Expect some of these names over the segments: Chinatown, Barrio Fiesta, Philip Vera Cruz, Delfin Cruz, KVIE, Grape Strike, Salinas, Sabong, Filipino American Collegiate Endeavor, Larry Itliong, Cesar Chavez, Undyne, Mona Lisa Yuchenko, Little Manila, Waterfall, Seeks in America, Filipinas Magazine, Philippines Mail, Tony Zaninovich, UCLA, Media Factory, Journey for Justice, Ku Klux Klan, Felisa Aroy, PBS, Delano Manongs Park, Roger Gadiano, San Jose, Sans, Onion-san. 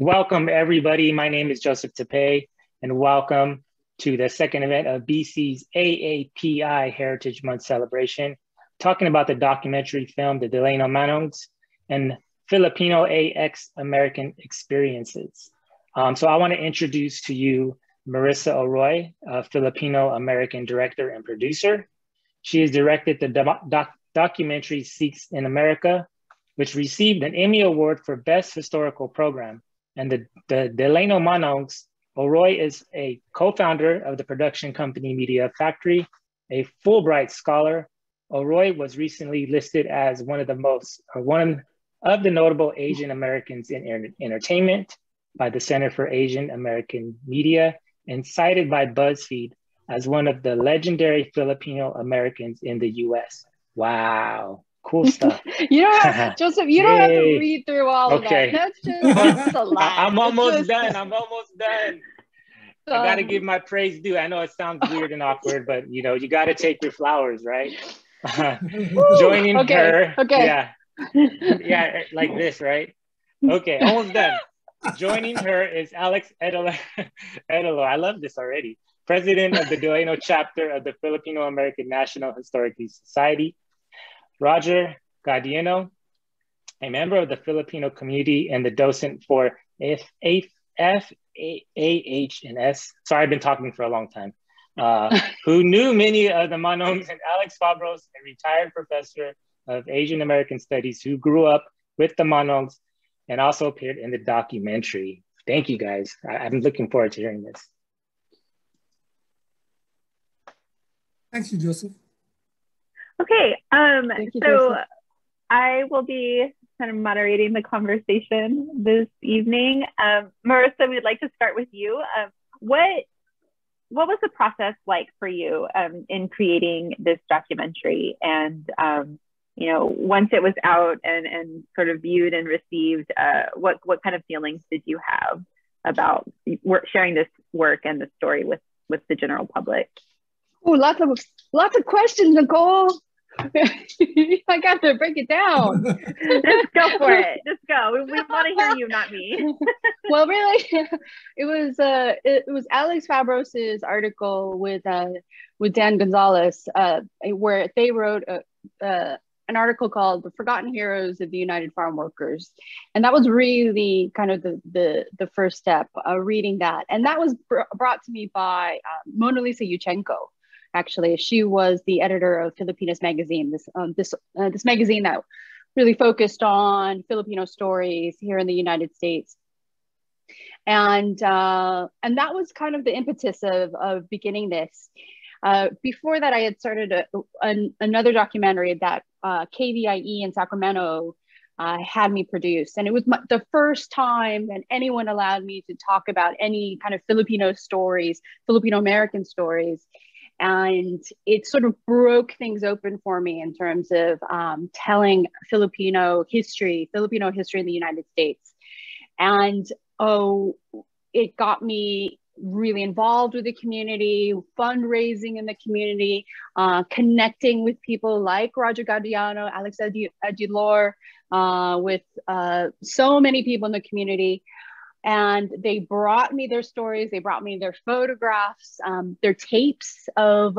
Welcome, everybody. My name is Joseph Tepe, and welcome to the second event of BC's AAPI Heritage Month celebration, talking about the documentary film, The Delano Manongs, and Filipino AX American Experiences. So I want to introduce to you Marissa Aroy, a Filipino American director and producer. She has directed the documentary Seeks in America, which received an Emmy Award for Best Historical Program. And the Delano Manongs, Aroy is a co-founder of the production company Media Factory, a Fulbright scholar. Aroy was recently listed as one of the notable Asian Americans in entertainment by the Center for Asian American Media, and cited by BuzzFeed as one of the legendary Filipino Americans in the US. Wow. Cool stuff. You don't have, Joseph, you don't have to read through all of that. That's just a lot. I'm almost done. I got to give my praise due. I know it sounds weird and awkward, but you know, you got to take your flowers, right? Joining her. Okay. Yeah. Yeah, like this, right? Okay, almost done. Joining her is Alex Edillor. I love this already. President of the Delano chapter of the Filipino American National Historical Society. Roger Gadiano, a member of the Filipino community and the docent for FAAH&S. Sorry, I've been talking for a long time. Who knew many of the Manongs, and Alex Fabros, a retired professor of Asian American Studies who grew up with the Manongs and also appeared in the documentary. Thank you, guys. I'm looking forward to hearing this. Thank you, Joseph. Okay, so I will be kind of moderating the conversation this evening. Marissa, we'd like to start with you. What was the process like for you in creating this documentary? And, you know, once it was out and sort of viewed and received, what kind of feelings did you have about sharing this work and the story with the general public? Oh, lots of questions, Nicole. I got to break it down. Just go for it. Just go. We want to hear you, not me. Well, really, it was Alex Fabros's article with Dan Gonzalez, where they wrote an article called "The Forgotten Heroes of the United Farm Workers," and that was really kind of the first step. Reading that, and that was brought to me by Mona Lisa Yuchenko. Actually, she was the editor of Filipinas Magazine, this magazine that really focused on Filipino stories here in the United States, and that was kind of the impetus of beginning this. Before that, I had started another documentary that KVIE in Sacramento had me produce, and it was the first time that anyone allowed me to talk about any kind of Filipino stories, Filipino American stories. And it sort of broke things open for me in terms of telling Filipino history in the United States. And oh, it got me really involved with the community, fundraising in the community, connecting with people like Roger Gadiano, Alex Edillor, with so many people in the community. And they brought me their stories, they brought me their photographs, their tapes of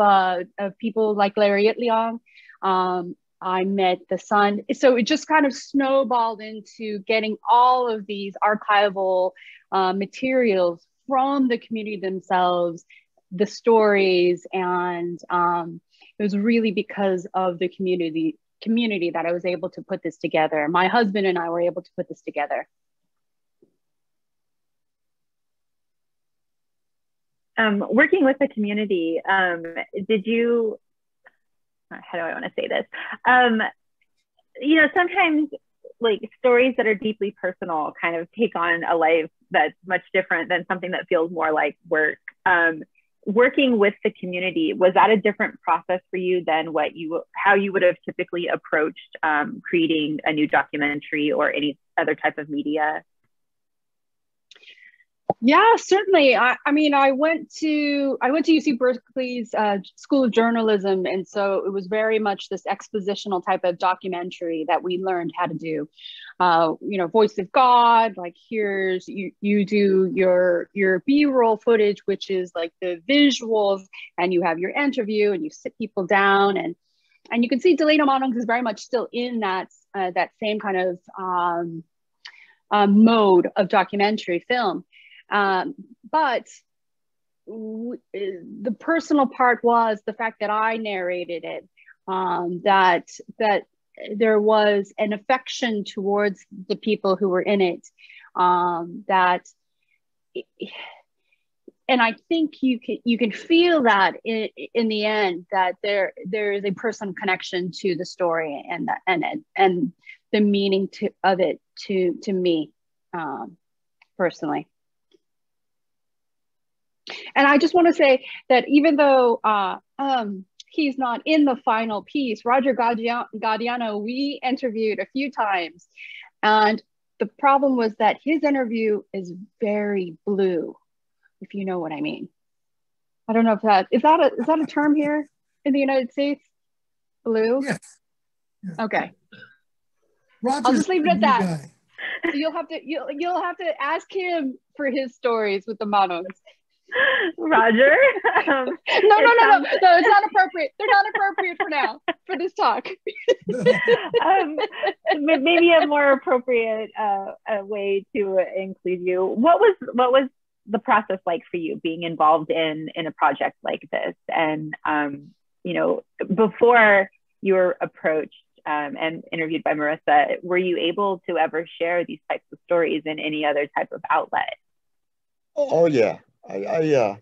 people like Larry Itliong. I met the son. So it just kind of snowballed into getting all of these archival materials from the community themselves, the stories, and it was really because of the community that I was able to put this together. My husband and I were able to put this together. Working with the community, did you, how do I want to say this? You know, sometimes like stories that are deeply personal kind of take on a life that's much different than something that feels more like work. Working with the community, was that a different process for you than how you would have typically approached creating a new documentary or any other type of media? Yeah, certainly. I mean, I went to UC Berkeley's School of Journalism, and so it was very much this expositional type of documentary that we learned how to do. you know, Voice of God, like here's, you do your B-roll footage, which is like the visuals, and you have your interview and you sit people down, and you can see Delano Manongs is very much still in that, that same kind of mode of documentary film. But the personal part was the fact that I narrated it, that there was an affection towards the people who were in it, and I think you can feel that in the end, that there is a personal connection to the story and the meaning of it to me personally. And I just want to say that even though he's not in the final piece, Roger Gadiano, we interviewed a few times, and the problem was that his interview is very blue, if you know what I mean. I don't know if that is that a term here in the United States? Blue? Yes. Yes. Okay. Roger's, I'll just leave it at that. Guy. So you'll have to ask him for his stories with the Manongs. Roger. No, it's not appropriate. They're not appropriate for now, for this talk. Maybe a more appropriate way to include you. What was the process like for you being involved in a project like this? And, you know, before you were approached and interviewed by Marissa, were you able to ever share these types of stories in any other type of outlet? Oh, yeah. I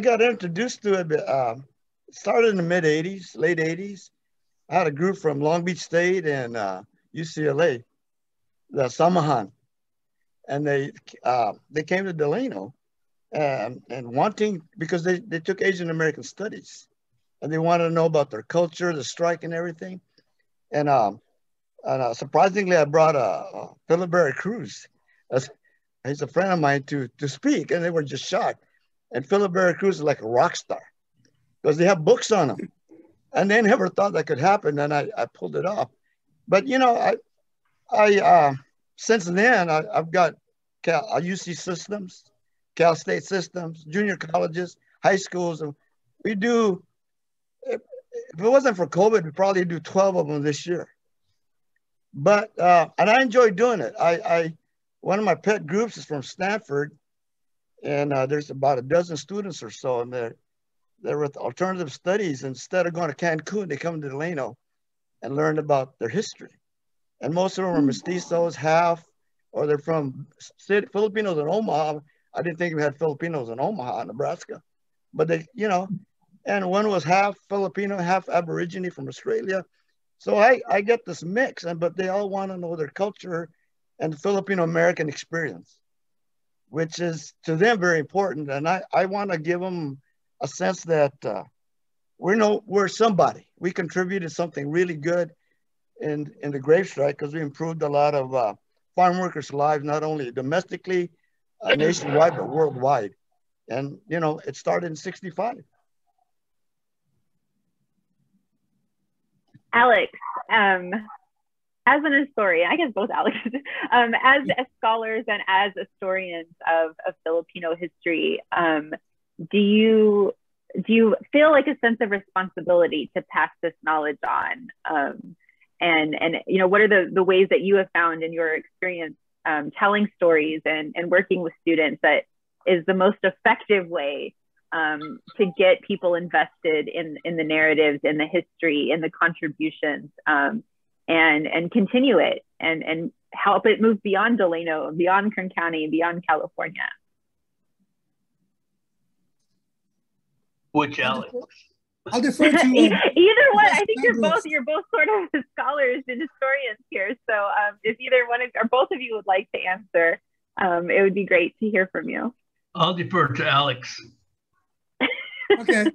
got introduced to it, started in the mid-'80s, late 80s. I had a group from Long Beach State and UCLA, the Samahan. And they came to Delano and wanting, because they took Asian American studies and they wanted to know about their culture, the strike and everything. And, surprisingly, I brought Philip Vera Cruz. He's a friend of mine to speak, and they were just shocked. And Philip Vera Cruz is like a rock star because they have books on him. And they never thought that could happen, and I pulled it off. But, you know, since then, I've got UC systems, Cal State systems, junior colleges, high schools. And we do, if it wasn't for COVID, we'd probably do 12 of them this year. But, and I enjoy doing it. One of my pet groups is from Stanford, and there's about a dozen students or so, and they're with alternative studies. Instead of going to Cancun, they come to Delano and learn about their history. And most of them are mestizos, half, or they're from Filipinos in Omaha. I didn't think we had Filipinos in Omaha, Nebraska, but they, you know, and one was half Filipino, half Aborigine from Australia. So I get this mix, but they all want to know their culture and the Filipino American experience, which is to them very important. And I want to give them a sense that we're somebody. We contributed something really good in the grape strike because we improved a lot of farm workers' lives, not only domestically, nationwide, but worldwide. And, you know, it started in '65. Alex, as an historian, I guess both Alexes, as scholars and as historians of Filipino history, do you feel like a sense of responsibility to pass this knowledge on? And you know, what are the ways that you have found in your experience telling stories and working with students that is the most effective way to get people invested in the narratives, in the history, in the contributions, and continue it and help it move beyond Delano, beyond Kern County, beyond California? Which, Alex? I'll defer to you. Either one. I think you're both sort of scholars and historians here. So if either one of, or both of you would like to answer, it would be great to hear from you. I'll defer to Alex. Okay.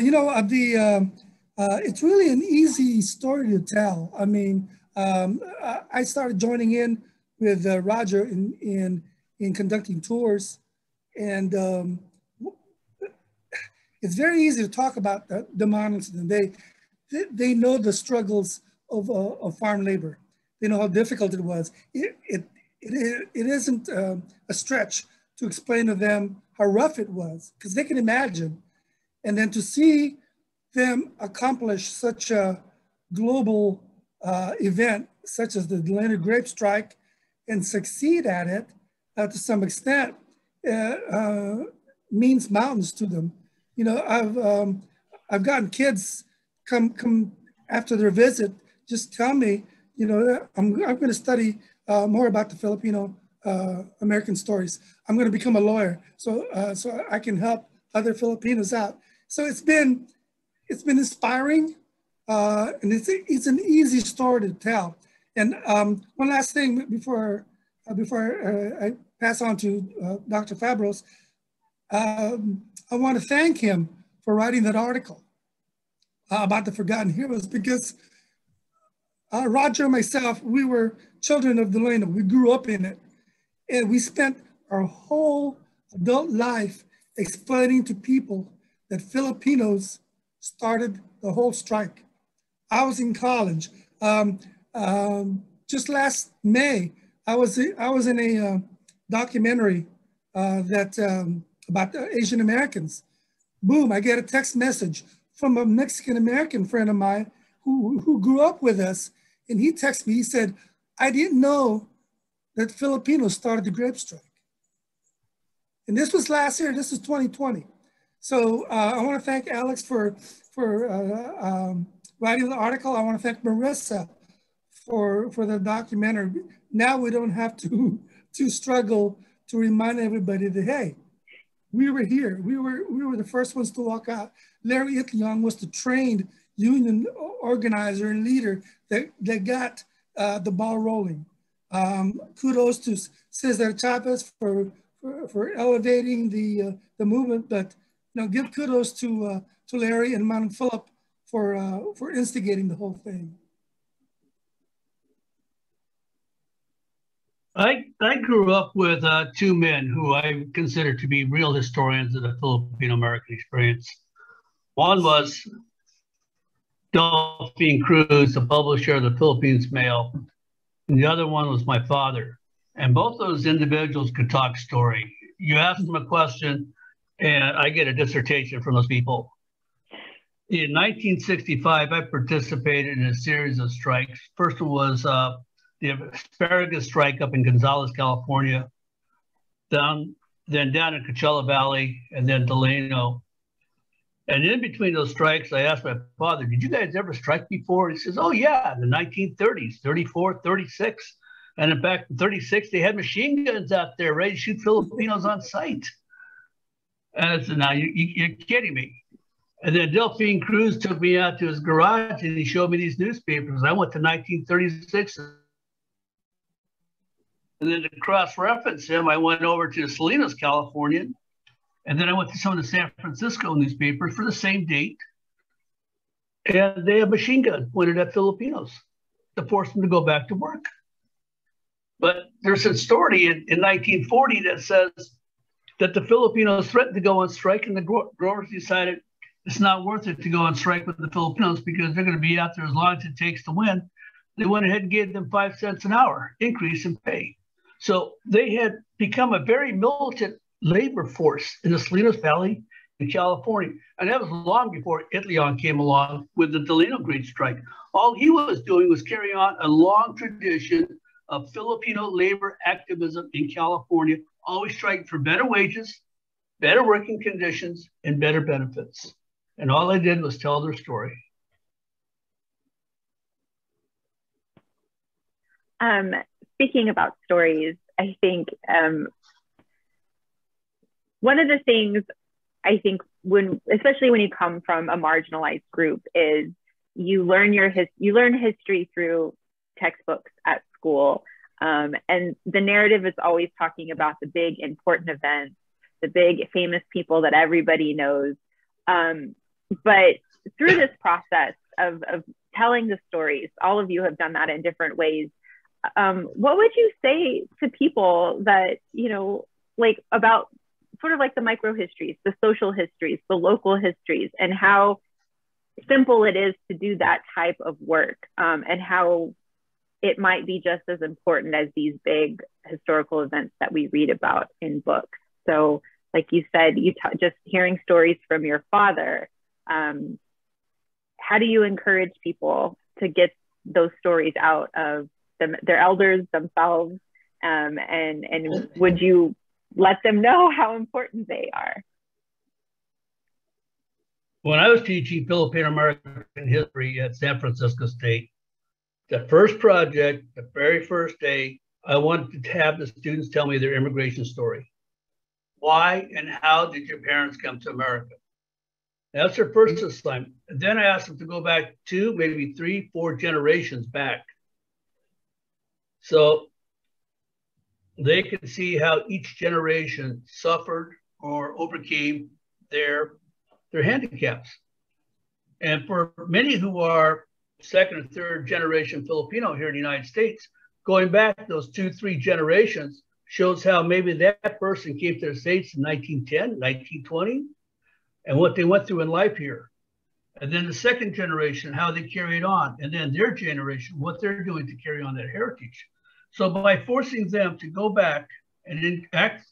You know, it's really an easy story to tell. I mean, I started joining in with Roger in conducting tours, and it's very easy to talk about the Manongs. They know the struggles of farm labor. they know how difficult it was. It isn't a stretch to explain to them how rough it was, because they can imagine. And then to see them accomplish such a global event, such as the Delano grape strike, and succeed at it to some extent, means mountains to them. You know, I've gotten kids come after their visit, just tell me, you know, I'm going to study more about the Filipino American stories. I'm going to become a lawyer, so I can help other Filipinos out. So it's been inspiring, and it's an easy story to tell. And one last thing before I pass on to Dr. Fabros, I want to thank him for writing that article about the Forgotten Heroes, because Roger and myself, we were children of Delano. We grew up in it, and we spent our whole adult life explaining to people that Filipinos started the whole strike. I was in college. Just last May, I was in a documentary about Asian Americans. Boom, I get a text message from a Mexican American friend of mine who grew up with us. And he texted me, he said, "I didn't know that Filipinos started the grape strike." And this was last year, this is 2020. So I wanna thank Alex for writing the article. I wanna thank Marissa for the documentary. Now we don't have to struggle to remind everybody that, hey, we were here. We were the first ones to walk out. Larry Itliong was the trained union organizer and leader that got the ball rolling. Kudos to Cesar Chavez for elevating the movement, but you know, give kudos to Larry and Manong Philip for instigating the whole thing. I grew up with two men who I consider to be real historians of the Filipino American experience. One was Delfin Cruz, the publisher of the Philippines Mail, and the other one was my father. And both those individuals could talk story. You ask them a question, and I get a dissertation from those people. In 1965, I participated in a series of strikes. First one was the asparagus strike up in Gonzales, California, then down in Coachella Valley, and then Delano. And in between those strikes, I asked my father, "Did you guys ever strike before?" He says, "Oh yeah, in the 1930s, 34, 36. And in fact, in 36, they had machine guns out there ready to shoot Filipinos on sight." And I said, "Now you're kidding me." And then Delfin Cruz took me out to his garage and he showed me these newspapers. I went to 1936. And then to cross-reference him, I went over to Salinas, California. And then I went to some of the San Francisco newspapers for the same date. And they had machine guns pointed at Filipinos to force them to go back to work. But there's a story in 1940 that says that the Filipinos threatened to go on strike, and the growers decided it's not worth it to go on strike with the Filipinos because they're going to be out there as long as it takes to win. They went ahead and gave them 5 cents an hour increase in pay. So they had become a very militant labor force in the Salinas Valley in California. And that was long before Itliong came along with the Delano grape strike. All he was doing was carrying on a long tradition of Filipino labor activism in California, always striking for better wages, better working conditions, and better benefits. And all I did was tell their story. Speaking about stories, I think one of the things I think especially when you come from a marginalized group, is you learn you learn history through textbooks at school, and the narrative is always talking about the big important events, the big famous people that everybody knows. But through this process of telling the stories, all of you have done that in different ways. What would you say to people that, you know, like about sort of like the micro histories, the social histories, the local histories, and how simple it is to do that type of work, and how it might be just as important as these big historical events that we read about in books. So like you said, you just hearing stories from your father, how do you encourage people to get those stories out of their elders themselves? And would you let them know how important they are? When I was teaching Filipino American history at San Francisco State, the first project, the very first day, I wanted to have the students tell me their immigration story. Why and how did your parents come to America? That's their first assignment. And then I asked them to go back 2, maybe 3, 4 generations back. So they could see how each generation suffered or overcame their handicaps. And for many who are second or third generation Filipino here in the United States, going back those 2, 3 generations shows how maybe that person came to the States in 1910, 1920, and what they went through in life here. And then the second generation, how they carried on, and then their generation, what they're doing to carry on that heritage. So by forcing them to go back and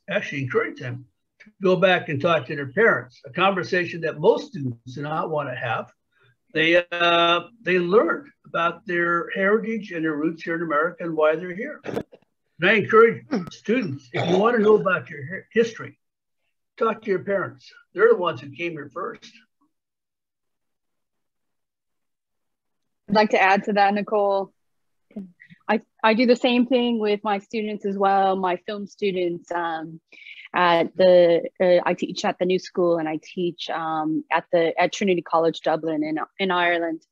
actually encourage them to go back and talk to their parents, a conversation that most students do not want to have, they learned about their heritage and their roots here in America and why they're here. And I encourage students, if you want to know about your history, talk to your parents. They're the ones who came here first. I'd like to add to that, Nicole. I do the same thing with my students as well, my film students. I teach at the New School, and I teach at Trinity College Dublin in Ireland,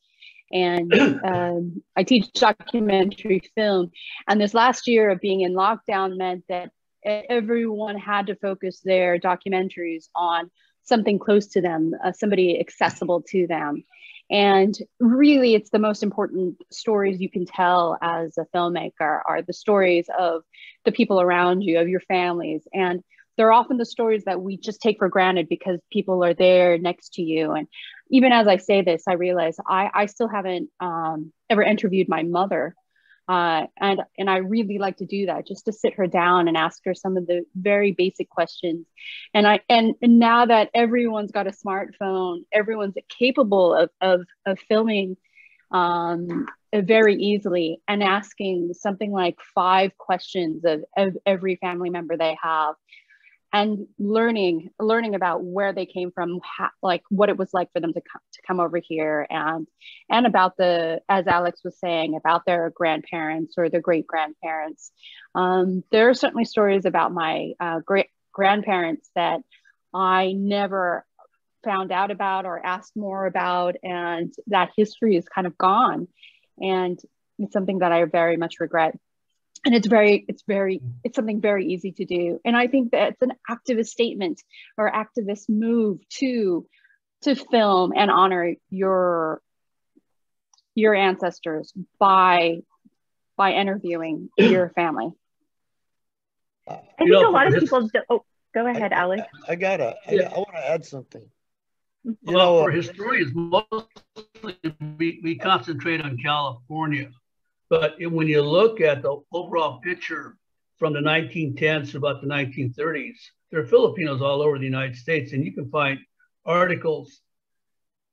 and I teach documentary film. And this last year of being in lockdown meant that everyone had to focus their documentaries on something close to them, somebody accessible to them. And really, it's the most important stories you can tell as a filmmaker are the stories of the people around you, of your families. And they're often the stories that we just take for granted because people are there next to you. And even as I say this, I realize I still haven't ever interviewed my mother. And I really like to do that, just to sit her down and ask her some of the very basic questions. And now that everyone's got a smartphone, everyone's capable of filming very easily and asking something like 5 questions of every family member they have, and learning about where they came from, like what it was like for them to come over here, and about the, as Alex was saying, about their grandparents or their great grandparents. There are certainly stories about my great grandparents that I never found out about or asked more about, and that history is kind of gone, and it's something that I very much regret. And it's something very easy to do. And I think that it's an activist statement or activist move to film and honor your ancestors by interviewing your family. I think a lot of people do. Oh, go ahead, Alex. I want to add something. Well, for historians, mostly we concentrate on California. But when you look at the overall picture from the 1910s to about the 1930s, there are Filipinos all over the United States, and you can find articles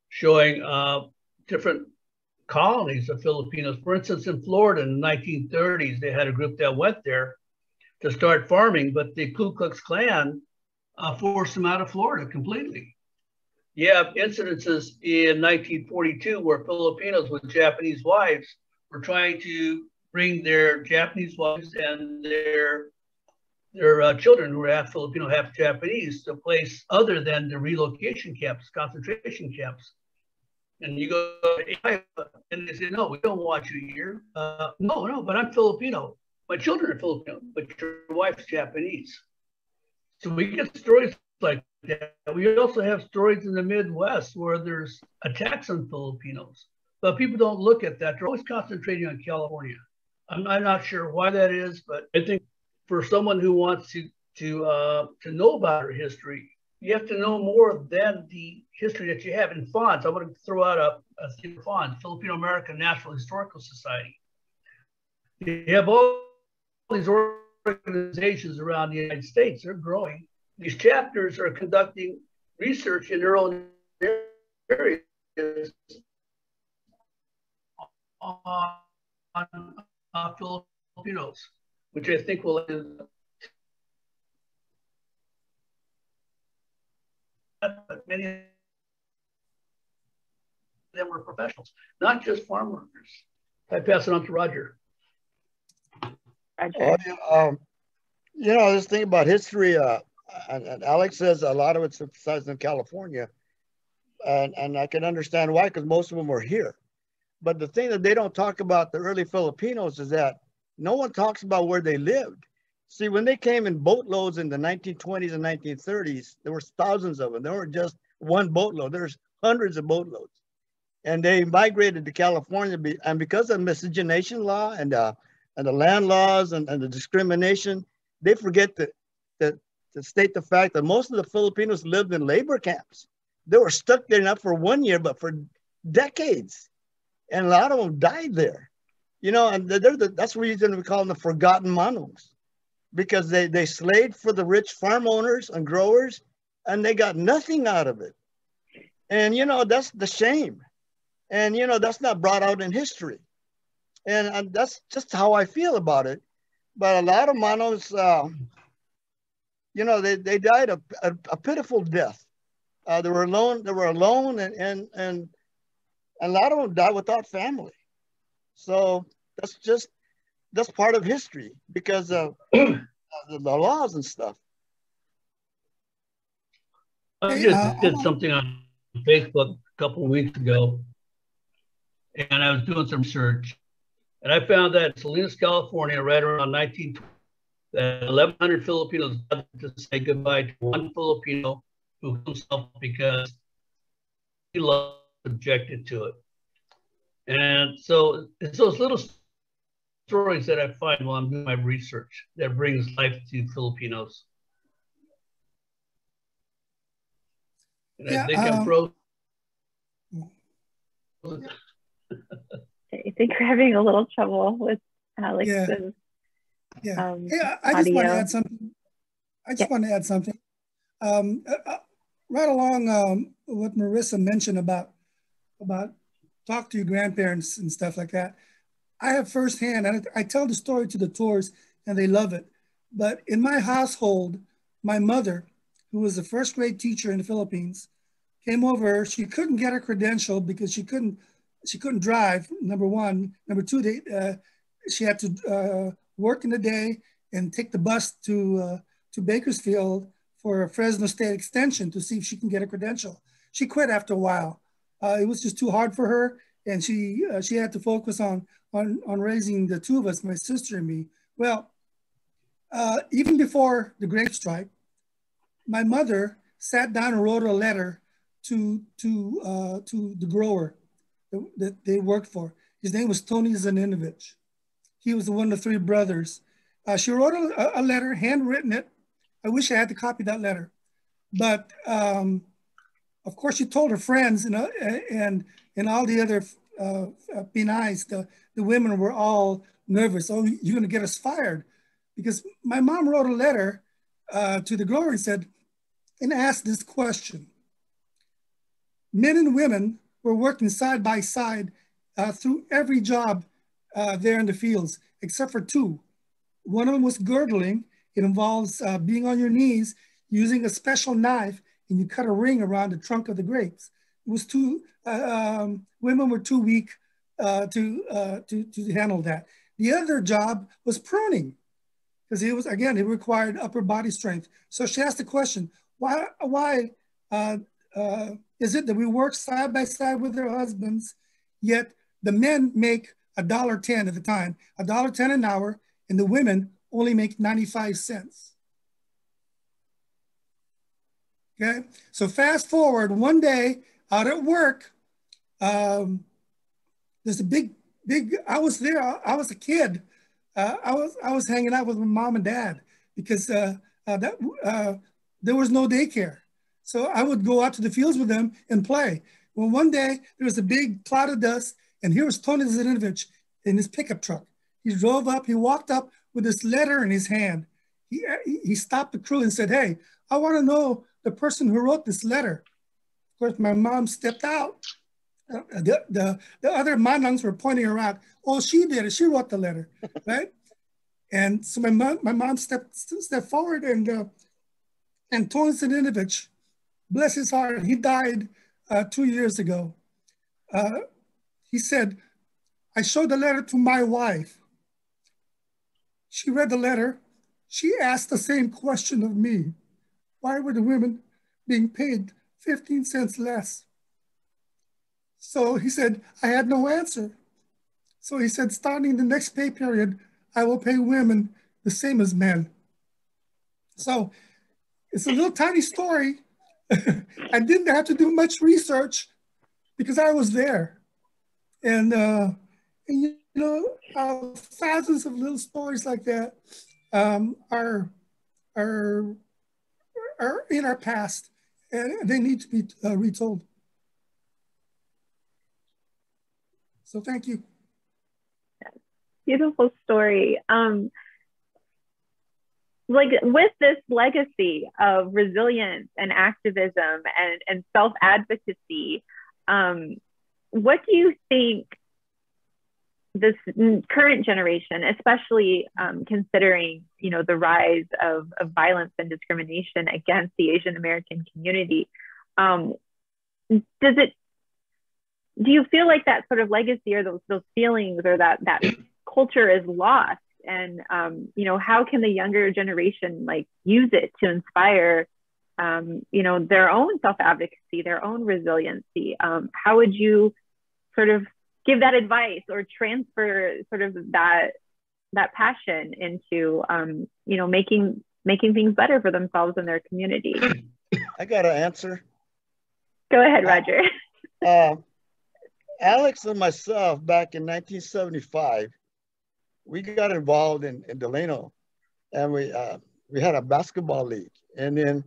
showing different colonies of Filipinos. For instance, in Florida in the 1930s, they had a group that went there to start farming, but the Ku Klux Klan forced them out of Florida completely. You have incidences in 1942 where Filipinos with Japanese wives were trying to bring their Japanese wives and their children, who were half Filipino, half Japanese, to a place other than the relocation camps, concentration camps. And you go and they say, no, we don't want you here. No, but I'm Filipino. My children are Filipino, but your wife's Japanese. So we get stories like that. We also have stories in the Midwest where there's attacks on Filipinos. But people don't look at that. They're always concentrating on California. I'm not sure why that is, but I think for someone who wants to know about our history, you have to know more than the history that you have. In FANS, I want to throw out a FANS, Filipino American National Historical Society. You have all these organizations around the United States. They're growing. These chapters are conducting research in their own areas on Filipinos, which I think will end up. But many of them were professionals, not just farm workers. I pass it on to Roger. You know, this thing about history, and Alex says a lot of it's emphasized in California, and I can understand why, because most of them are here. But the thing that they don't talk about the early Filipinos is that no one talks about where they lived. See, when they came in boatloads in the 1920s and 1930s, there were thousands of them. There weren't just one boatload. There's hundreds of boatloads. And they migrated to California, and because of miscegenation law and the land laws and the discrimination, they forget to state the fact that most of the Filipinos lived in labor camps. They were stuck there not for 1 year, but for decades. And a lot of them died there. You know, and that's the reason we call them the forgotten Manongs, because they slaved for the rich farm owners and growers, and they got nothing out of it. And, you know, that's the shame. And, you know, that's not brought out in history. And that's just how I feel about it. But a lot of Manongs, you know, they died a pitiful death. They were alone, and a lot of them died without family. So that's part of history because of the laws and stuff. I just did something on Facebook a couple of weeks ago, and I was doing some research, and I found that in Salinas, California, right around 1920, that 1,100 Filipinos had to say goodbye to one Filipino who killed himself because he was subjected to it. And so it's those little stories that I find while I'm doing my research that brings life to Filipinos. And yeah, I think I'm frozen. I think we're having a little trouble with Alex. Yeah. I just want to add something. Right along what Marissa mentioned about talk to your grandparents and stuff like that. I have firsthand, and I tell the story to the tours and they love it. But in my household, my mother, who was a first grade teacher in the Philippines, came over. She couldn't get her credential because she couldn't drive, number one. Number two, she had to work in the day and take the bus to Bakersfield for a Fresno State extension to see if she can get a credential. She quit after a while. It was just too hard for her, and she had to focus on raising the two of us, my sister and me. Well, even before the grape strike, my mother sat down and wrote a letter to the grower that they worked for. His name was Tony Zaninovich. He was one of three brothers. She wrote a letter, handwritten it. I wish I had to copy that letter. But of course she told her friends, and all the other Pinays, the women were all nervous. Oh, you're gonna get us fired. Because my mom wrote a letter to the grower and said, and asked this question. Men and women were working side by side through every job there in the fields, except for two. One of them was girdling. It involves being on your knees, using a special knife, and you cut a ring around the trunk of the grapes. It was women were too weak to handle that. The other job was pruning, because it was, again, it required upper body strength. So she asked the question, why is it that we work side by side with their husbands, yet the men make $1.10 at the time, $1.10 an hour, and the women only make 95 cents? Okay, so fast forward one day out at work, there's a big, I was there, I was a kid. I was hanging out with my mom and dad because there was no daycare. So I would go out to the fields with them and play. Well, one day there was a big cloud of dust, and here was Tony Zaninovich in his pickup truck. He drove up, he walked up with this letter in his hand. He stopped the crew and said, hey, I want to know the person who wrote this letter. Of course, my mom stepped out. The other Manongs were pointing her out. Oh, she did it. She wrote the letter, right? And so my mom stepped forward, and Tony Zaninovich, bless his heart, he died 2 years ago. He said, I showed the letter to my wife. She read the letter. She asked the same question of me. Why were the women being paid 15 cents less? So he said, I had no answer. So he said, starting the next pay period, I will pay women the same as men. So it's a little tiny story. I didn't have to do much research because I was there. And you know, thousands of little stories like that are in our past, and they need to be retold. So thank you. Beautiful story. Like with this legacy of resilience and activism and self-advocacy, what do you think this current generation, especially considering, you know, the rise of violence and discrimination against the Asian American community, do you feel like that sort of legacy or those feelings or that culture is lost? And, you know, how can the younger generation like use it to inspire, you know, their own self-advocacy, their own resiliency? How would you sort of give that advice or transfer sort of that passion into, you know, making things better for themselves and their community? I got an answer. Go ahead, Roger. Alex and myself back in 1975, we got involved in Delano, and we had a basketball league. And then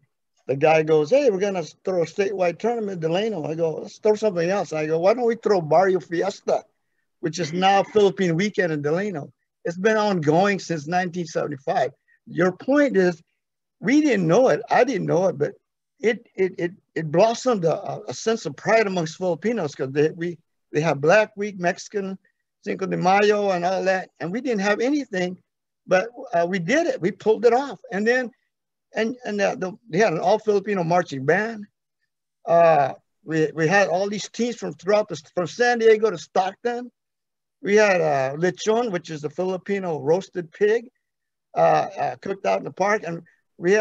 the guy goes, hey, we're gonna throw a statewide tournament in Delano. I go, let's throw something else. I go, why don't we throw Barrio Fiesta, which is now Philippine Weekend in Delano. It's been ongoing since 1975. Your point is, we didn't know it. I didn't know it, but it blossomed a sense of pride amongst Filipinos because they have Black Week, Mexican, Cinco de Mayo and all that, and we didn't have anything, but we did it. We pulled it off, and then, they had an all-Filipino marching band. We had all these teams from throughout from San Diego to Stockton. We had lechon, which is the Filipino roasted pig, cooked out in the park, and we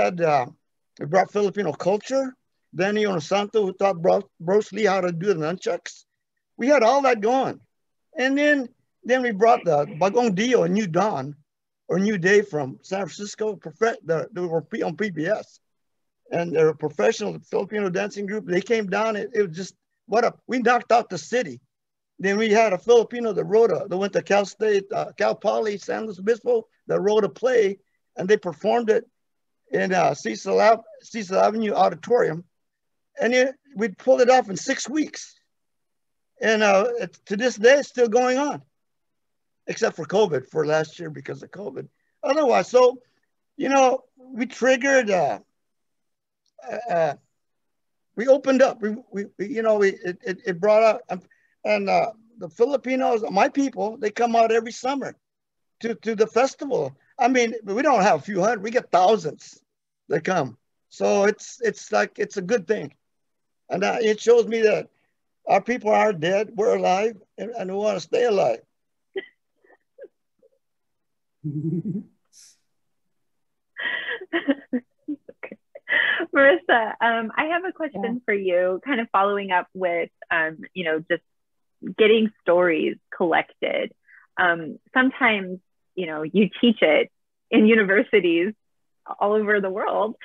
brought Filipino culture. Danny Onosanto, who taught Bruce Lee how to do the nunchucks. We had all that going. And then we brought the Bagong Dio, a new dawn, or new day from San Francisco. They were on PBS, and they're a professional Filipino dancing group. They came down, it was just, we knocked out the city. Then we had a Filipino that went to Cal State, Cal Poly, San Luis Obispo, that wrote a play, and they performed it in Cecil Avenue Auditorium. And we pulled it off in 6 weeks. And to this day, it's still going on, except for COVID, for last year because of COVID. Otherwise, so, you know, we triggered, we opened up, it brought out, and the Filipinos, my people, they come out every summer to the festival. I mean, we don't have a few hundred, we get thousands that come. So it's a good thing. And it shows me that our people are dead, we're alive, and we want to stay alive. Okay. Marissa, I have a question for you, kind of following up with, you know, just getting stories collected. Sometimes, you know, you teach it in universities all over the world.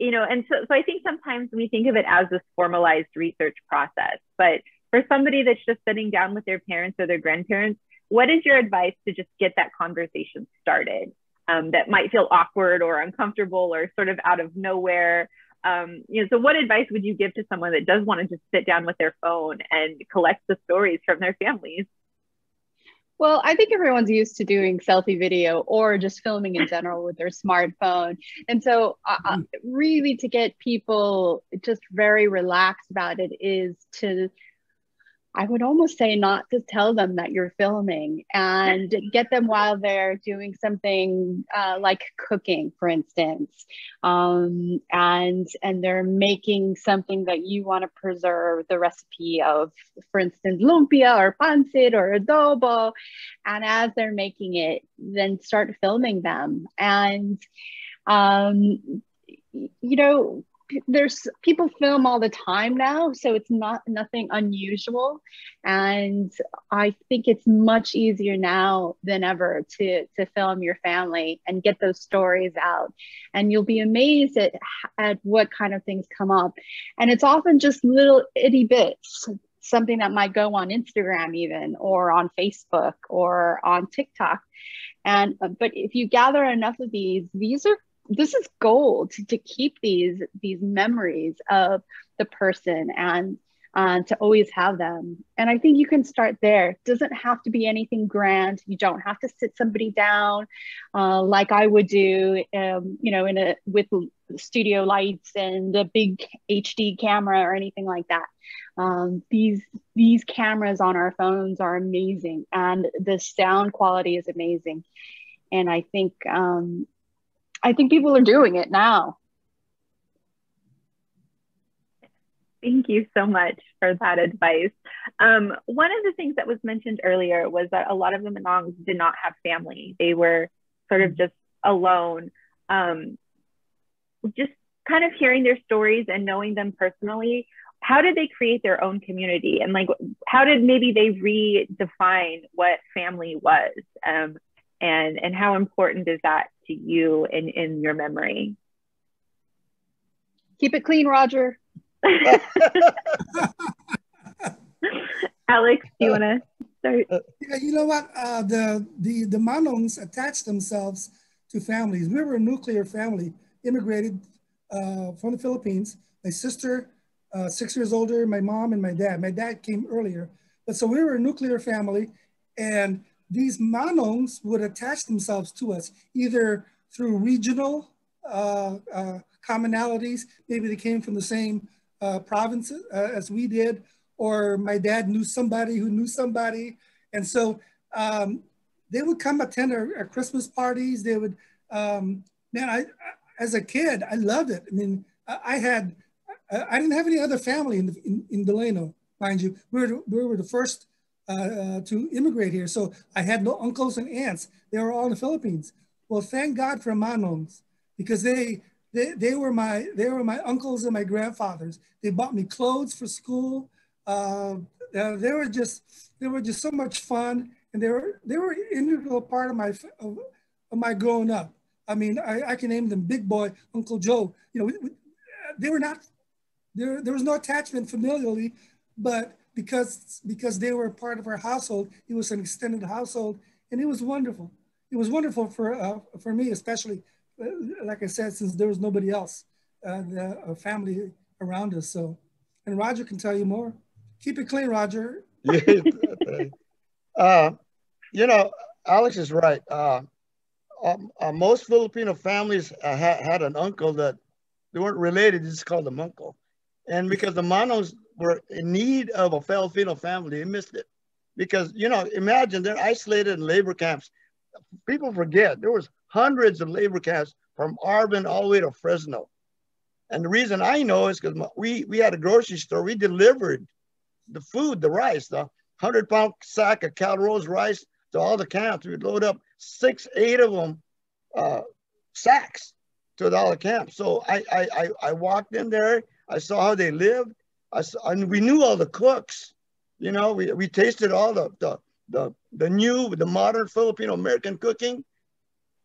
You know, and so I think sometimes we think of it as this formalized research process, but for somebody that's just sitting down with their parents or their grandparents, what is your advice to just get that conversation started that might feel awkward or uncomfortable or sort of out of nowhere? You know, so what advice would you give to someone that does want to just sit down with their phone and collect the stories from their families? Well, I think everyone's used to doing selfie video or just filming in general with their smartphone. And so really to get people just very relaxed about it is to, I would almost say, not to tell them that you're filming, and get them while they're doing something like cooking, for instance, and they're making something that you want to preserve the recipe of, for instance, lumpia or pancit or adobo. And as they're making it, then start filming them. And, you know, there's people film all the time now, so it's nothing unusual, and I think it's much easier now than ever to film your family and get those stories out, and you'll be amazed at what kind of things come up. And it's often just little itty bits, something that might go on Instagram even, or on Facebook, or on TikTok. And but if you gather enough of these are, this is gold to keep these memories of the person, and to always have them. And I think you can start there. It doesn't have to be anything grand. You don't have to sit somebody down like I would do, you know, with studio lights and a big HD camera or anything like that. These cameras on our phones are amazing, and the sound quality is amazing. And I think people are doing it now. Thank you so much for that advice. One of the things that was mentioned earlier was that a lot of the Manongs did not have family. They were sort of just alone. Just kind of hearing their stories and knowing them personally, how did they create their own community? And like, how did maybe they redefine what family was? And how important is that to you in your memory? Keep it clean, Roger. Alex, do you want to start? Yeah, you know what? The Manongs attached themselves to families. We were a nuclear family, immigrated from the Philippines. My sister, 6 years older, my mom and my dad. My dad came earlier. But so we were a nuclear family, and these Manongs would attach themselves to us, either through regional commonalities. Maybe they came from the same province as we did, or my dad knew somebody who knew somebody. And so they would come attend our Christmas parties. They would, man, as a kid, I loved it. I mean, I didn't have any other family in Delano, mind you. We were the first to immigrate here. So I had no uncles and aunts. They were all in the Philippines. Well, thank God for Manongs, because they were my uncles and my grandfathers. They bought me clothes for school. They were just so much fun, and they were an integral part of my growing up. I mean, I can name them Big Boy, Uncle Joe. You know, they were not there. There was no attachment familially, but because they were part of our household. It was an extended household, and it was wonderful. It was wonderful for me, especially, like I said, since there was nobody else, a family around us. So, and Roger can tell you more. Keep it clean, Roger. You know, Alex is right. Most Filipino families had an uncle that they weren't related, they just called them uncle. And because the Manongs were in need of a Filipino family, they missed it. Because, you know, imagine they're isolated in labor camps. People forget, there was hundreds of labor camps from Arvin all the way to Fresno. And the reason I know is because we had a grocery store. We delivered the food, the rice, the 100-pound sack of Caldero's rice to all the camps. We'd load up 6, 8 of them sacks to all the camps. So I walked in there. I saw how they lived. And we knew all the cooks, you know, we tasted all the modern Filipino American cooking,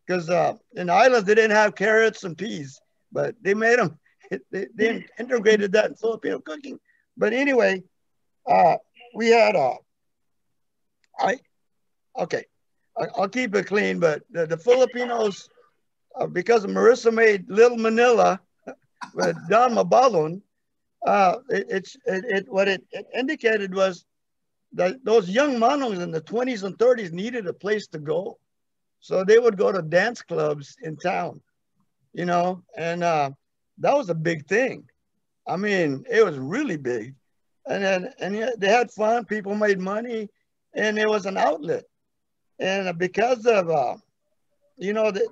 because in the islands they didn't have carrots and peas, but they made them, they integrated that in Filipino cooking. But anyway, we had, I'll keep it clean, but the Filipinos, because Marissa made Little Manila with Don Mabalon, what it indicated was those young Manongs in the 20s and 30s needed a place to go. So they would go to dance clubs in town, you know, and that was a big thing. I mean, it was really big. And then they had fun, people made money, and it was an outlet. And because of, you know, they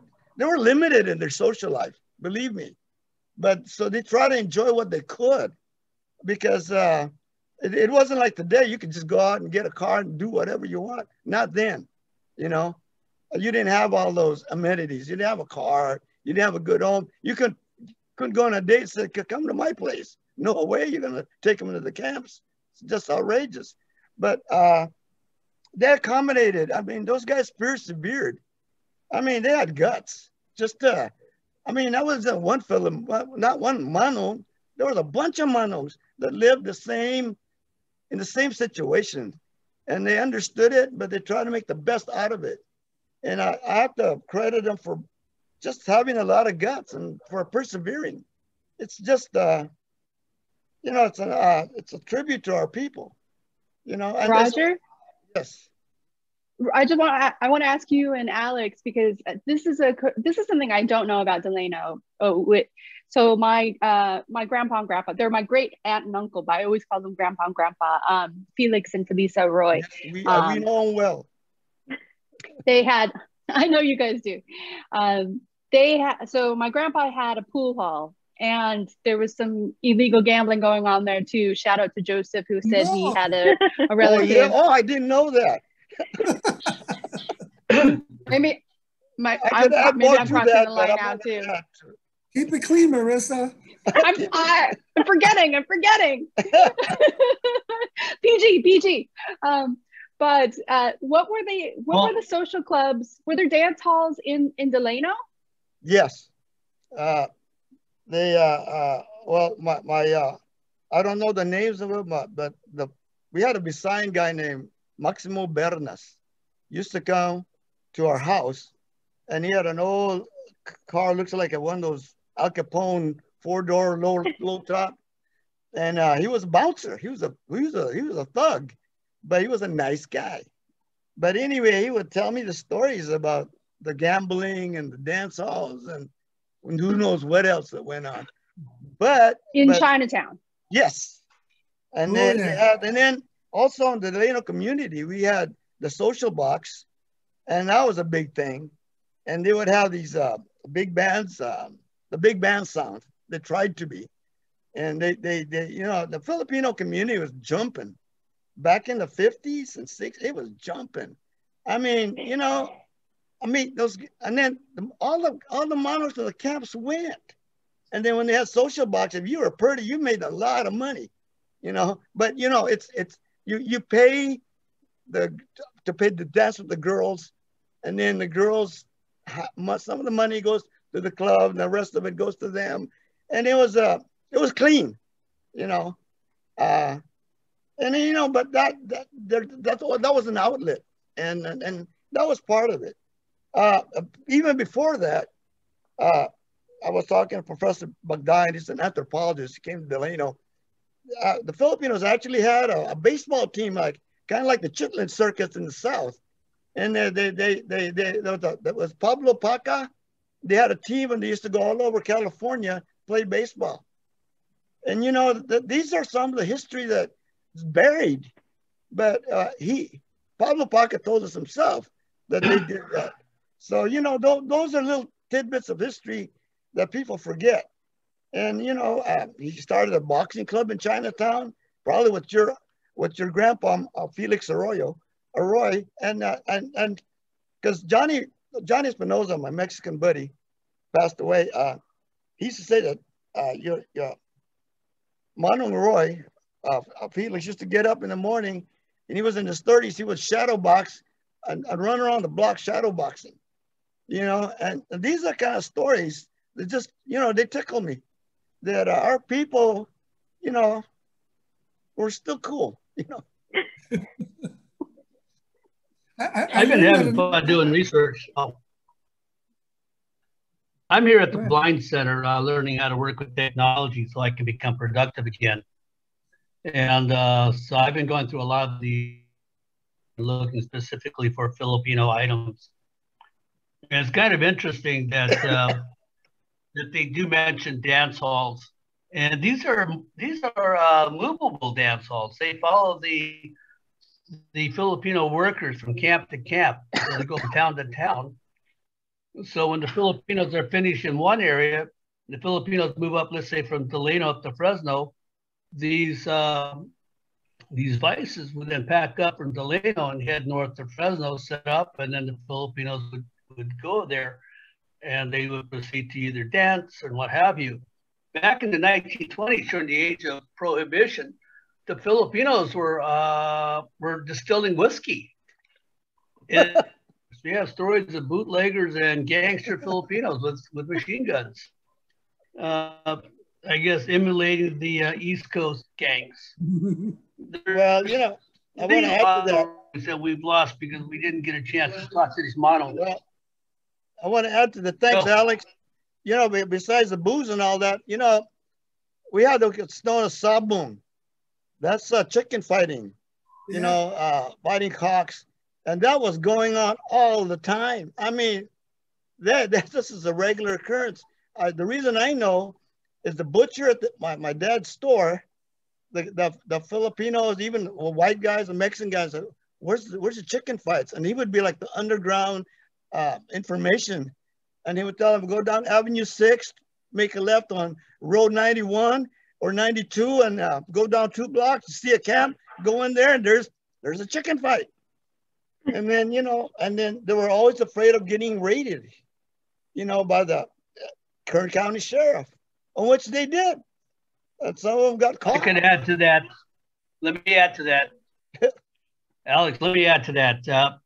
were limited in their social life, believe me. But so they tried to enjoy what they could, because it wasn't like today. You could just go out and get a car and do whatever you want. Not then, you know. You didn't have all those amenities. You didn't have a car. You didn't have a good home. You couldn't go on a date and say, come to my place. No way you're going to take them to the camps. It's just outrageous. But they accommodated. I mean, those guys persevered. I mean, they had guts. Just, I mean, that wasn't one fella, not one Manong. There was a bunch of Manongs that lived in the same situation. And they understood it, but they tried to make the best out of it. And I have to credit them for just having a lot of guts and for persevering. It's just, you know, it's a tribute to our people, you know. And Roger? Yes. I want to ask you and Alex, because this is something I don't know about Delano. So my grandpa and grandpa, they're my great aunt and uncle, but I always call them grandpa and grandpa, Felix and Felisa Aroy. Yes, we know them well. They had, I know you guys do. So my grandpa had a pool hall, and there was some illegal gambling going on there too. Shout out to Joseph, who said he had a relative. Oh, yeah. Oh, I didn't know that. Maybe I'm crossing the line now too. Keep it clean, Marissa. I'm forgetting. I'm forgetting. PG. But what were they? What were the social clubs? Were there dance halls in Delano? Yes, I don't know the names of them, but we had a Visayan guy named Maximo Bernas, used to come to our house, and he had an old car, looks like one of those Al Capone four-door low top, and he was a bouncer. He was a thug. But he was a nice guy. But anyway, he would tell me the stories about the gambling and the dance halls and who knows what else that went on. But in Chinatown. Yes. And then also in the Delano community, we had the social box, and that was a big thing. And they would have these big bands, the big band sound. They tried to be. And they you know, the Filipino community was jumping. Back in the 50s and 60s, it was jumping. I mean, you know, all the Manongs of the camps went. And then when they had social box, if you were pretty, you made a lot of money, you know. But you know, you pay to dance with the girls, and then the girls, some of the money goes to the club, and the rest of it goes to them. And it was clean, you know. And you know, but that was an outlet, and that was part of it. Even before that, I was talking to Professor Bagdad. He's an anthropologist. He came to Delano. The Filipinos actually had a baseball team, kind of like the Chitlin Circus in the South. And that was Pablo Paca. They had a team, and they used to go all over California, play baseball. And you know, these are some of the history that. Buried, but Pablo Paca told us himself that they did that. So you know, those are little tidbits of history that people forget. And you know, he started a boxing club in Chinatown, probably with your grandpa Felix Arroyo, and because Johnny Espinosa, my Mexican buddy, passed away. He used to say that your Manong Roy. Felix used to get up in the morning, and he was in his 30s. He would shadow box and run around the block shadow boxing, you know. And these are kind of stories that just, you know, they tickle me. That our people, you know, were still cool, you know. I've been having fun doing research. I'm here at the Blind Center learning how to work with technology so I can become productive again. And so I've been going through a lot of the looking specifically for Filipino items. And it's kind of interesting that that they do mention dance halls, and these are movable dance halls. They follow the Filipino workers from camp to camp. So they go from town to town. So when the Filipinos are finished in one area, the Filipinos move up, let's say from Delano up to Fresno. These vices would then pack up from Delano and head north to Fresno, set up, and then the Filipinos would go there, and they would proceed to either dance and what have you. Back in the 1920s, during the age of Prohibition, the Filipinos were distilling whiskey. And so yeah, stories of bootleggers and gangster Filipinos with machine guns. I guess emulating the East Coast gangs. Well, you know, I want to add to that. That we've lost because we didn't get a chance to talk to these monoliths. Well, I want to add to the thanks, so, Alex. You know, besides the booze and all that, you know, we had what's known as sabong. That's chicken fighting, you yeah. know, fighting cocks. And that was going on all the time. I mean, this is a regular occurrence. The reason I know is the butcher at my dad's store, the Filipinos, even white guys and Mexican guys, said, where's the chicken fights? And he would be like the underground information. And he would tell them, go down Avenue 6, make a left on Road 91 or 92 and go down 2 blocks, see a camp, go in there and there's a chicken fight. And then, you know, and then they were always afraid of getting raided, you know, by the Kern County Sheriff, on which they did. And some of them got caught. I can add to that. Let me add to that. Alex, let me add to that.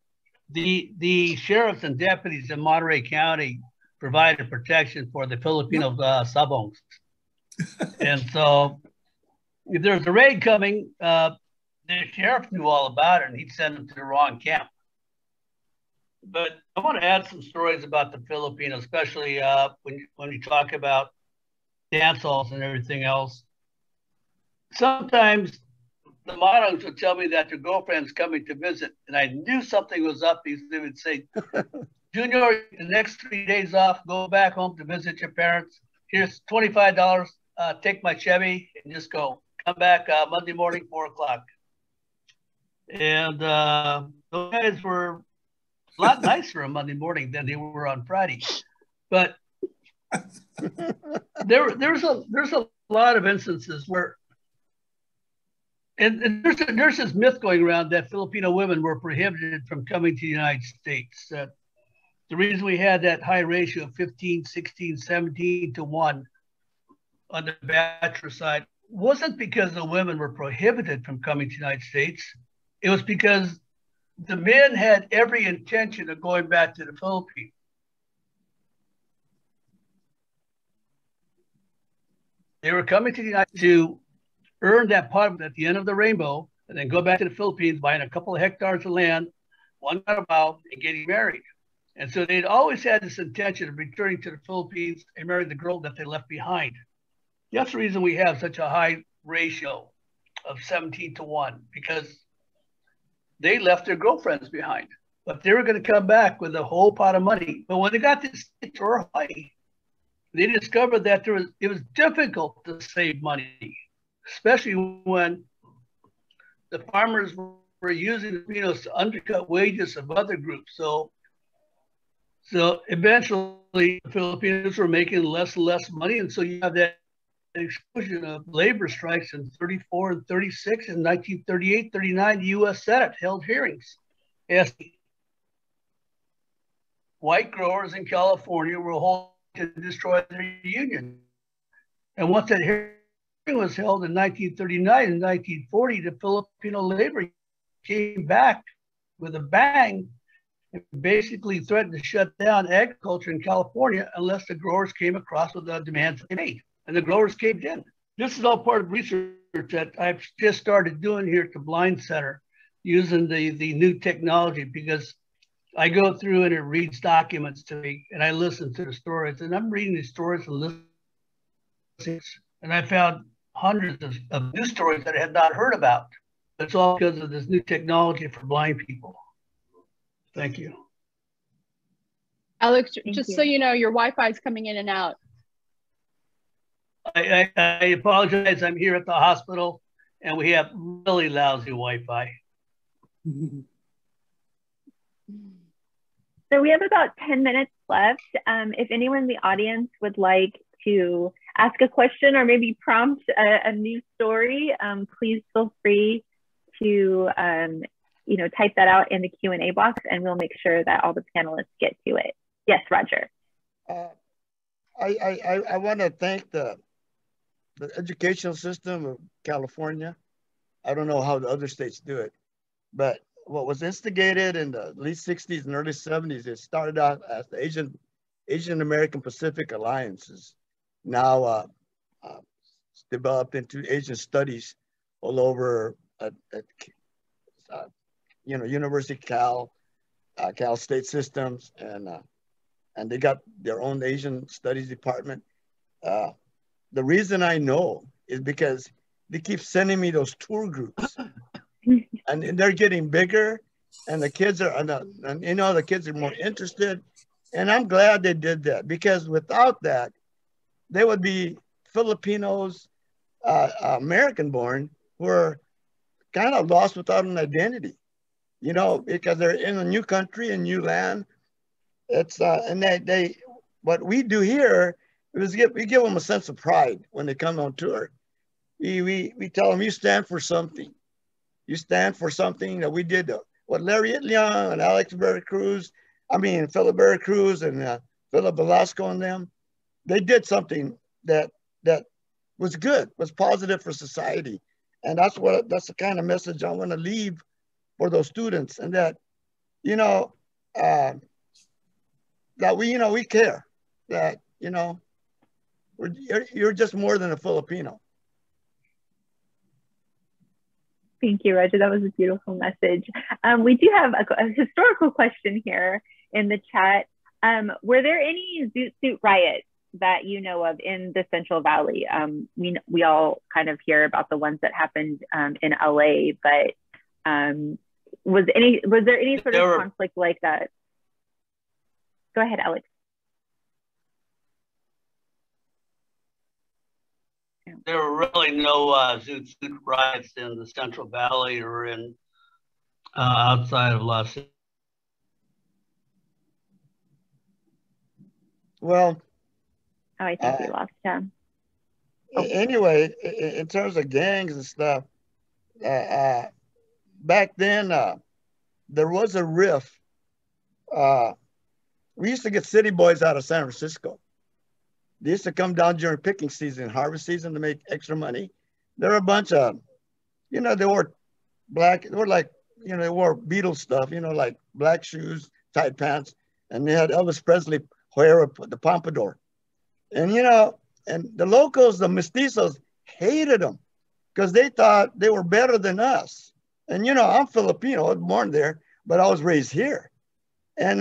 The sheriffs and deputies in Monterey County provided protection for the Filipino sabongs. And so if there was a raid coming, the sheriff knew all about it, and he'd send them to the wrong camp. But I want to add some stories about the Filipinos, especially when you talk about dance halls and everything else. Sometimes the Manongs would tell me that their girlfriend's coming to visit, and I knew something was up because they would say, Junior, the next 3 days off, go back home to visit your parents. Here's $25, take my Chevy and just go. Come back Monday morning, 4 o'clock. And those guys were a lot nicer on Monday morning than they were on Friday. But there's a lot of instances where, and there's this myth going around that Filipino women were prohibited from coming to the United States. The reason we had that high ratio of 15, 16, 17 to 1 on the bachelor side wasn't because the women were prohibited from coming to the United States. It was because the men had every intention of going back to the Philippines. They were coming to the United States to earn that pot at the end of the rainbow and then go back to the Philippines, buying a couple of hectares of land, one cow, and getting married. And so they'd always had this intention of returning to the Philippines and marrying the girl that they left behind. That's the reason we have such a high ratio of 17 to 1, because they left their girlfriends behind, but they were going to come back with a whole pot of money. But when they got to Hawaii, they discovered that it was difficult to save money, especially when the farmers were using the Filipinos to undercut wages of other groups. So eventually, the Filipinos were making less and less money, and so you have that explosion of labor strikes in 34 and 36 and 1938, 39, the U.S. Senate held hearings asking white growers in California were holding to destroy their union. And once that hearing was held in 1939 and 1940, the Filipino labor came back with a bang and basically threatened to shut down agriculture in California unless the growers came across with the demands they made. And the growers caved in. This is all part of research that I've just started doing here at the Blind Center using the new technology, because I go through and it reads documents to me and I listen to the stories, and I'm reading these stories and listening, and I found hundreds of new stories that I had not heard about. That's all because of this new technology for blind people. Thank you. Alex, just so you know, your Wi-Fi is coming in and out. I apologize. I'm here at the hospital and we have really lousy Wi-Fi. So we have about 10 minutes left. If anyone in the audience would like to ask a question or maybe prompt a new story, please feel free to you know, type that out in the Q&A box and we'll make sure that all the panelists get to it. Yes, Roger. I want to thank the educational system of California. I don't know how the other states do it, but what was instigated in the late 60s and early 70s, it started out as the Asian American Pacific Alliances. Now it's developed into Asian studies all over, at you know, University of Cal, Cal State Systems, and they got their own Asian studies department. The reason I know is because they keep sending me those tour groups. And they're getting bigger, and the kids are, and you know, the kids are more interested. And I'm glad they did that, because without that, there would be Filipinos, American-born, who are kind of lost without an identity, you know, because they're in a new country, a new land. It's and they what we do here is we give them a sense of pride when they come on tour. We tell them, you stand for something. You stand for something that we did. What Larry Itliong and Alex Vera Cruz, I mean, Philip Vera Cruz and Philip Velasco and them, they did something that was good, was positive for society. And that's the kind of message I want to leave for those students. And that, you know, that we, you know, we care. That, you know, you're just more than a Filipino. Thank you, Roger. That was a beautiful message. We do have a historical question here in the chat. Were there any Zoot Suit riots that you know of in the Central Valley? We all kind of hear about the ones that happened in LA, but was there any sort of conflict like that? Go ahead, Alex. There were really no Zoot Suit riots in the Central Valley or in outside of Los Angeles. Well, oh, I think we lost him. Anyway, in terms of gangs and stuff, back then there was a riff. We used to get city boys out of San Francisco. They used to come down during picking season, harvest season, to make extra money. There were a bunch of, you know, they wore black, they were like, you know, they wore Beatles stuff, you know, like black shoes, tight pants, and they had Elvis Presley hair, the pompadour. And, you know, and the locals, the mestizos, hated them because they thought they were better than us. And, you know, I'm Filipino, I was born there, but I was raised here. And,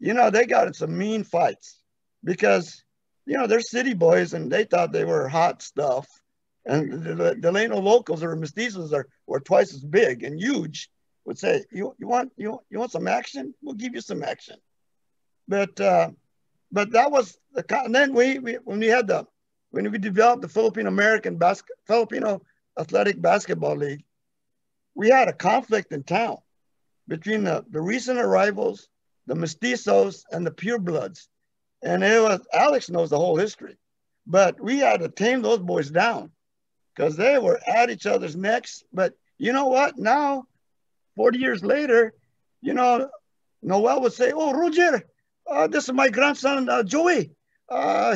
you know, they got in some mean fights because, you know, they're city boys and they thought they were hot stuff. And the Delano locals or mestizos were twice as big and huge, would say, you want some action? We'll give you some action. But that was the continent. When we developed the Filipino Athletic Basketball League, we had a conflict in town between the recent arrivals, the mestizos, and the purebloods. And it was, Alex knows the whole history, but we had to tame those boys down because they were at each other's necks. But you know what? Now, 40 years later, you know, Noel would say, oh, Roger, this is my grandson, Joey.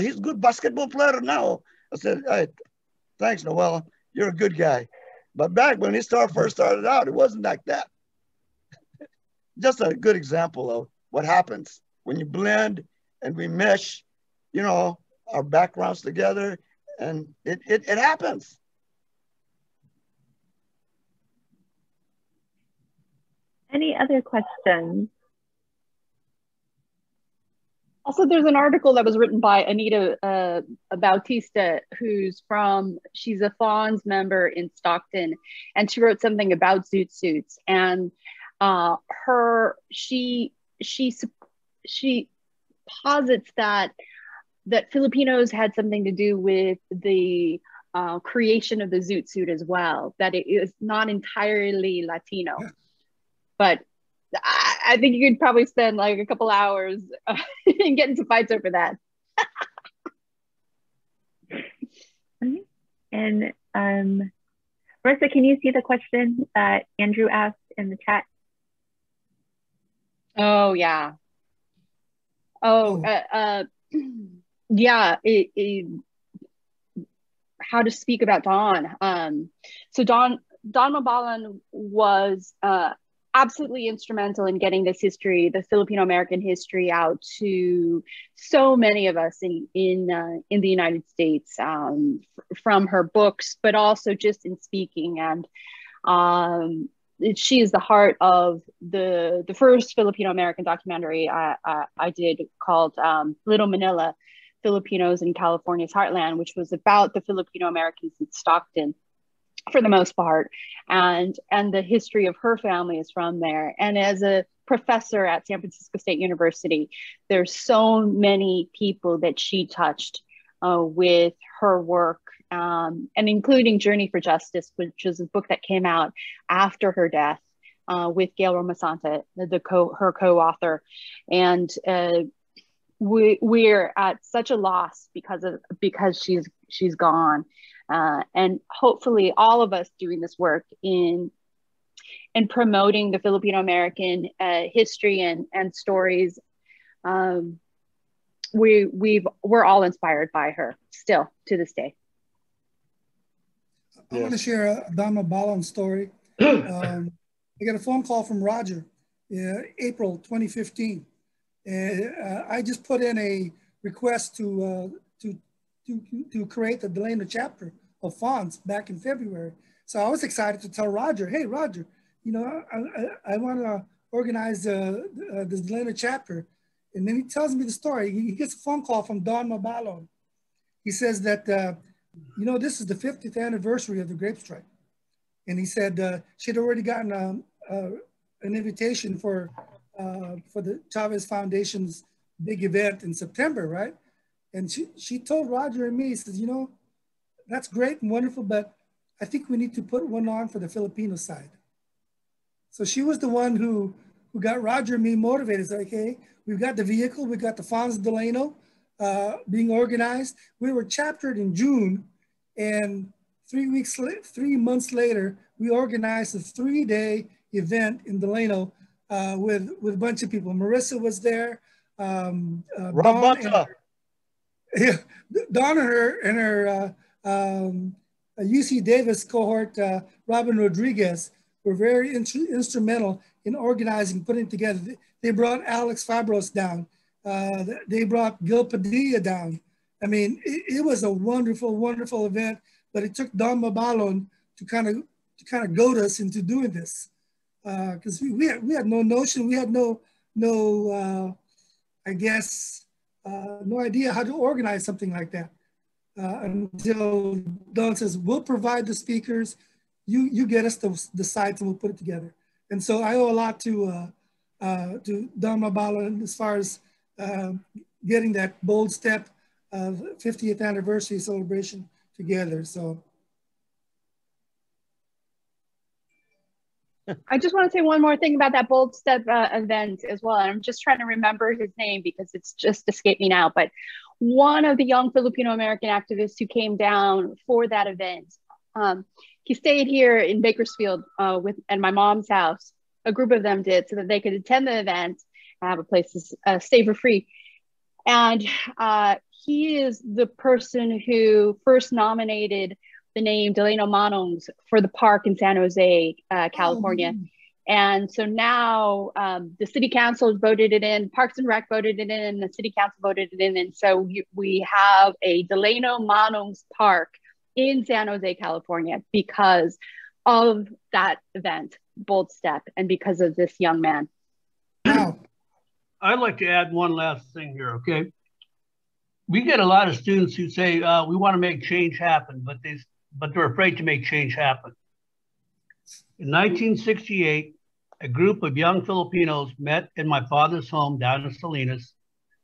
He's a good basketball player now. I said, hey, thanks, Noel. You're a good guy. But back when he first started out, it wasn't like that. Just a good example of what happens when you blend and we mesh, you know, our backgrounds together, and it happens. Any other questions? Also, there's an article that was written by Anita Bautista, she's a Thons member in Stockton, and she wrote something about zoot suits. And she posits that Filipinos had something to do with the creation of the zoot suit as well, that it is not entirely Latino. Yeah. But I think you could probably spend like a couple hours and get into fights over that. And Marissa, can you see the question that Andrew asked in the chat? Oh, yeah. Oh, yeah. How to speak about Don. So Don Mabalan was absolutely instrumental in getting this history, the Filipino American history, out to so many of us in the United States, from her books, but also just in speaking. And she is the heart of the first Filipino American documentary I did, called Little Manila, Filipinos in California's Heartland, which was about the Filipino Americans in Stockton for the most part, and the history of her family is from there. And as a professor at San Francisco State University, there's so many people that she touched with her work, and including Journey for Justice, which is a book that came out after her death with Gail Romasanta, her co-author. And we're at such a loss because she's gone. And hopefully all of us doing this work in promoting the Filipino American history and stories, we're all inspired by her still to this day. I want to share a Don Mabalan story. I got a phone call from Roger in April 2015, and I just put in a request to create the Delano chapter of Fonds back in February. So I was excited to tell Roger, hey, Roger, you know, I want to organize this Delano chapter. And then he tells me the story. He gets a phone call from Don Mabalan. He says that, you know, this is the 50th anniversary of the grape strike. And he said she had already gotten an invitation for the Chavez Foundation's big event in September, right? And she told Roger and me, says, you know, that's great and wonderful, but I think we need to put one on for the Filipino side. So she was the one who got Roger and me motivated. It's like, hey, we've got the vehicle, we've got the Fonz Delano being organized. We were chaptered in June, and 3 months later, we organized a 3-day event in Delano with a bunch of people. Marissa was there. Yeah, Don and her UC Davis cohort, Robin Rodriguez, were very instrumental in organizing, putting together. They brought Alex Fabros down. They brought Gil Padilla down. I mean, it was a wonderful, wonderful event, but it took Don Mabalan to kind of goad us into doing this, because we had no notion, we had no I guess. No idea how to organize something like that until Don says, we'll provide the speakers, you get us the sites and we'll put it together. And so I owe a lot to Don Mabalan as far as getting that bold step of 50th anniversary celebration together, so. I just want to say one more thing about that Bold Step event as well. And I'm just trying to remember his name because it's just escaped me now. But one of the young Filipino American activists who came down for that event, he stayed here in Bakersfield at my mom's house. A group of them did, so that they could attend the event and have a place to stay for free. And he is the person who first nominated the name Delano Manongs for the park in San Jose, California. Oh. And so now the city council voted it in, Parks and Rec voted it in, and the city council voted it in. And so we have a Delano Manongs Park in San Jose, California, because of that event, Bold Step, and because of this young man. Wow. I'd like to add one last thing here, okay? We get a lot of students who say, we want to make change happen, but they're afraid to make change happen. In 1968, a group of young Filipinos met in my father's home down in Salinas,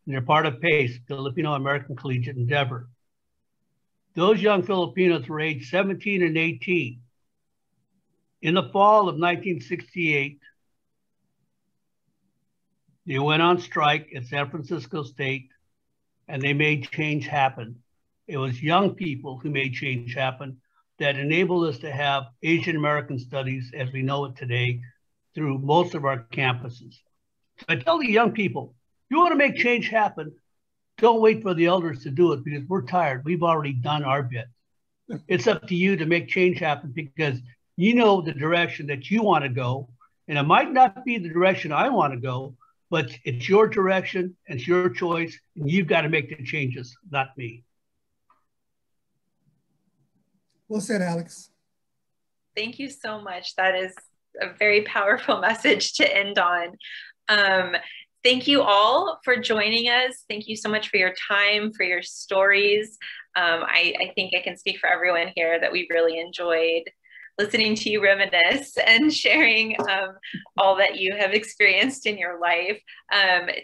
and they're part of PACE, Filipino American Collegiate Endeavor. Those young Filipinos were aged 17 and 18. In the fall of 1968, they went on strike at San Francisco State, and they made change happen. It was young people who made change happen that enabled us to have Asian American studies as we know it today through most of our campuses. So I tell the young people, you want to make change happen, don't wait for the elders to do it because we're tired. We've already done our bit. It's up to you to make change happen because you know the direction that you want to go. And it might not be the direction I want to go, but it's your direction, it's your choice, and you've got to make the changes, not me. Well said, Alex. Thank you so much. That is a very powerful message to end on. Thank you all for joining us. Thank you so much for your time, for your stories. I think I can speak for everyone here that we really enjoyed listening to you reminisce and sharing all that you have experienced in your life.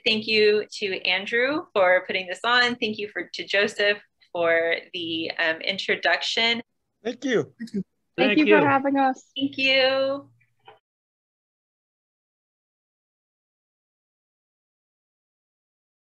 Thank you to Andrew for putting this on. Thank you to Joseph for the introduction. Thank you. Thank you for having us. Thank you.